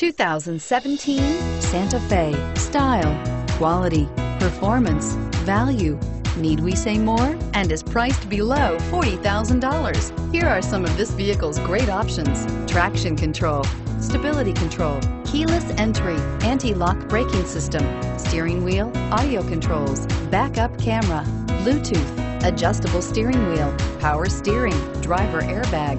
2017 Santa Fe. Style, quality, performance, value. Need we say more? And is priced below $40,000. Here are some of this vehicle's great options: traction control, stability control, keyless entry, anti-lock braking system, steering wheel audio controls, backup camera, Bluetooth, adjustable steering wheel, power steering, driver airbag.